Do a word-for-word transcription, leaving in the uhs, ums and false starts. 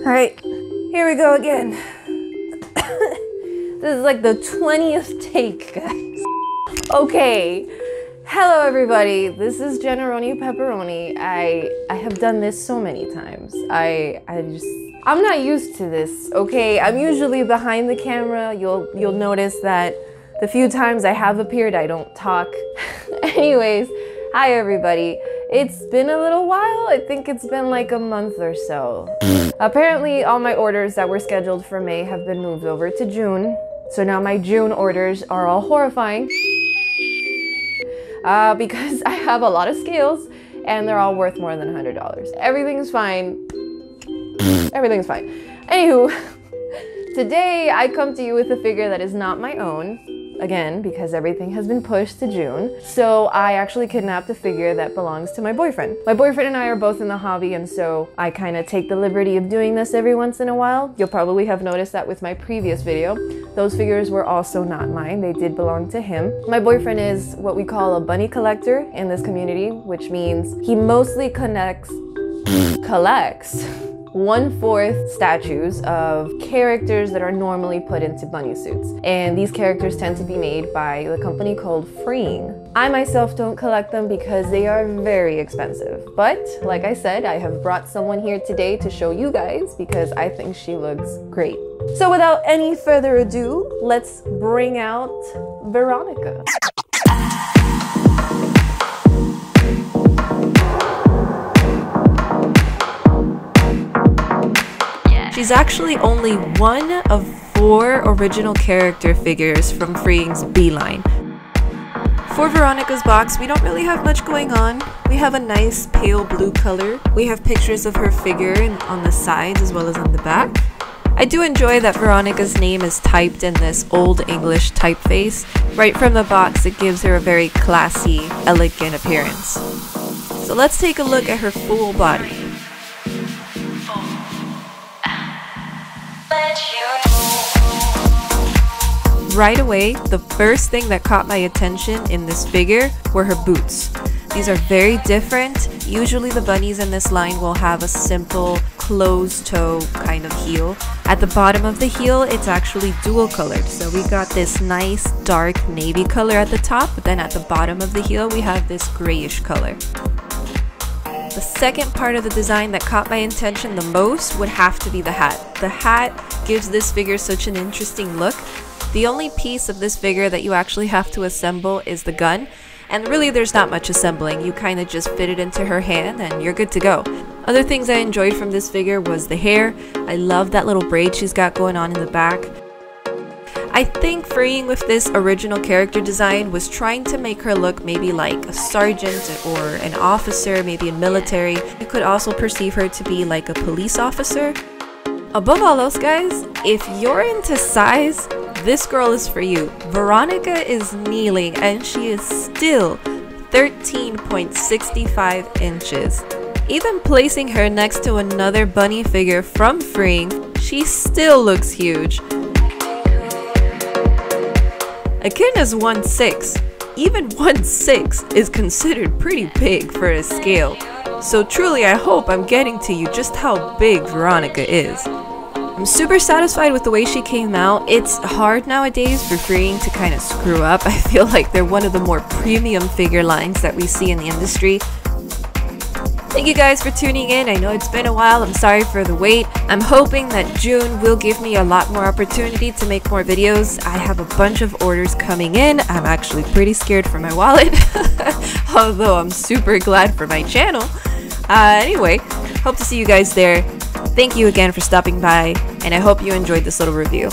All right, here we go again. This is like the twentieth take, guys. Okay, hello everybody. This is Jennaroni Pepperoni. I I have done this so many times. I I just I'm not used to this. Okay, I'm usually behind the camera. You'll you'll notice that the few times I have appeared, I don't talk. Anyways, hi everybody. It's been a little while. I think it's been like a month or so. Apparently, all my orders that were scheduled for May have been moved over to June. So now my June orders are all horrifying uh, because I have a lot of scales and they're all worth more than one hundred dollars. Everything's fine. Everything's fine. Anywho, today I come to you with a figure that is not my own. Again, because everything has been pushed to June. So I actually kidnapped a figure that belongs to my boyfriend. My boyfriend and I are both in the hobby, and so I kind of take the liberty of doing this every once in a while. You'll probably have noticed that with my previous video. Those figures were also not mine. They did belong to him. My boyfriend is what we call a bunny collector in this community, which means he mostly connects, collects, one-fourth statues of characters that are normally put into bunny suits. And these characters tend to be made by the company called FREEing. I myself don't collect them because they are very expensive. But like I said, I have brought someone here today to show you guys because I think she looks great. So without any further ado, let's bring out Veronica. She's actually only one of four original character figures from FREEing's Beeline. For Veronica's box, we don't really have much going on. We have a nice pale blue color. We have pictures of her figure on the sides as well as on the back. I do enjoy that Veronica's name is typed in this Old English typeface. Right from the box, it gives her a very classy, elegant appearance. So let's take a look at her full body. Right away, the first thing that caught my attention in this figure were her boots. These are very different. Usually the bunnies in this line will have a simple closed toe kind of heel. At the bottom of the heel, it's actually dual colored. So we got this nice dark navy color at the top, but then at the bottom of the heel, we have this grayish color. The second part of the design that caught my attention the most would have to be the hat. The hat gives this figure such an interesting look. The only piece of this figure that you actually have to assemble is the gun, and really there's not much assembling. You kind of just fit it into her hand and you're good to go. Other things I enjoyed from this figure was the hair. I love that little braid she's got going on in the back. I think FREEing with this original character design was trying to make her look maybe like a sergeant or an officer, maybe in military. You could also perceive her to be like a police officer. Above all else, guys, if you're into size, this girl is for you. Veronica is kneeling and she is still thirteen point six five inches. Even placing her next to another bunny figure from FREEing, she still looks huge. Akina's one six. Even one six is considered pretty big for a scale. So truly I hope I'm getting to you just how big Veronica is. I'm super satisfied with the way she came out. It's hard nowadays for FREEing to kind of screw up. I feel like they're one of the more premium figure lines that we see in the industry. Thank you guys for tuning in. I know it's been a while. I'm sorry for the wait. I'm hoping that June will give me a lot more opportunity to make more videos. I have a bunch of orders coming in. I'm actually pretty scared for my wallet, although I'm super glad for my channel. Uh, anyway, hope to see you guys there. Thank you again for stopping by, and I hope you enjoyed this little review.